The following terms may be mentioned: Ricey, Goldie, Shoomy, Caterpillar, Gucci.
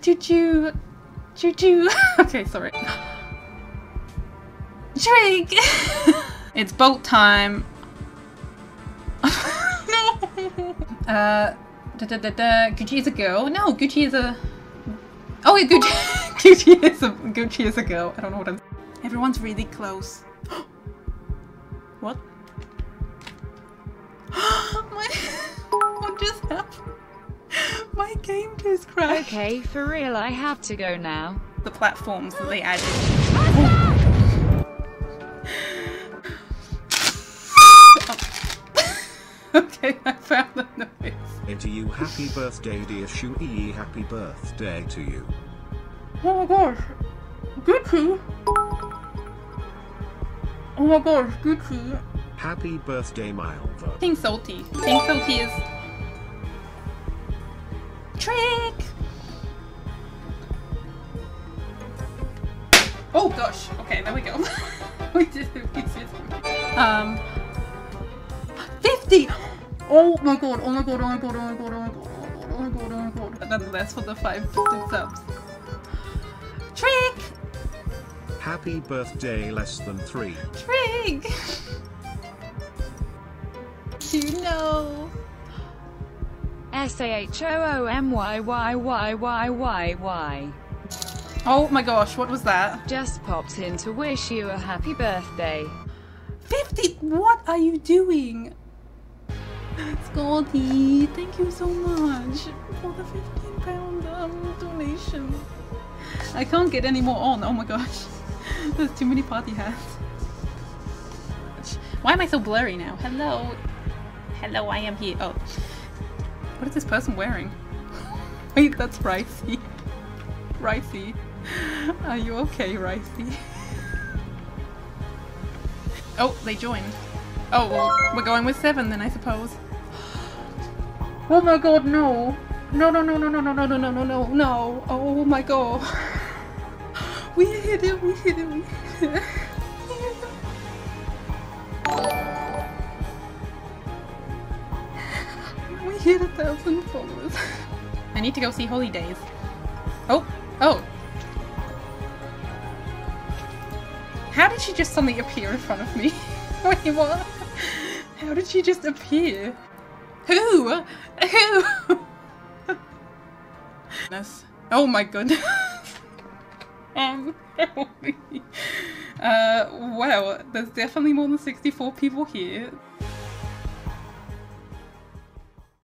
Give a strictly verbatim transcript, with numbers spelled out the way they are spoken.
Choo choo. Choo choo. Okay, sorry. Drink! It's bolt time. No! Uh, da da da da. Gucci is a girl? No, Gucci is a. Oh, wait, Gucci. Gucci is a. Gucci is a girl. I don't know what I'm. Everyone's really close. What? My... What just happened? My game just crashed. Okay, for real, I have to go now. The platforms that they added. Oh. Okay, I found the noise. And to you, happy birthday, dear Shoomy. Happy birthday to you. Oh my gosh, Gucci. Oh my gosh, Gucci. Happy birthday, Miles. Think salty. Think salty is. Trick! Oh gosh! Okay, there we go. We did it, we did it. Um... fifty! Oh my god, oh my god, oh my god, oh my god, oh my god, oh my god, oh my god. And then that's for the five subs. Trick! Happy birthday, less than three. Trick! You know... S A H O O M Y Y Y Y Y Y. Oh my gosh, what was that? Just popped in to wish you a happy birthday. fifty! What are you doing? Goldie, thank you so much for the fifteen pound um, donation. I can't get any more on, oh my gosh. There's too many party hats. Why am I so blurry now? Hello. Hello, I am here. Oh. What is this person wearing? Wait, that's Ricey. Ricey. Are you okay, Ricey? Oh, they joined. Oh, well, we're going with seven then, I suppose. Oh my god, no. No, no, no, no, no, no, no, no, no, no, no. Oh my god. We hit it, we hit it, we hit it. Hit a thousand followers. I need to go see Holidays. Oh, oh. How did she just suddenly appear in front of me? Wait, what? How did she just appear? Who? Who? Oh my goodness. Um, uh, well, there's definitely more than sixty-four people here.